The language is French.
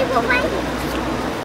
Il faut pas y aller.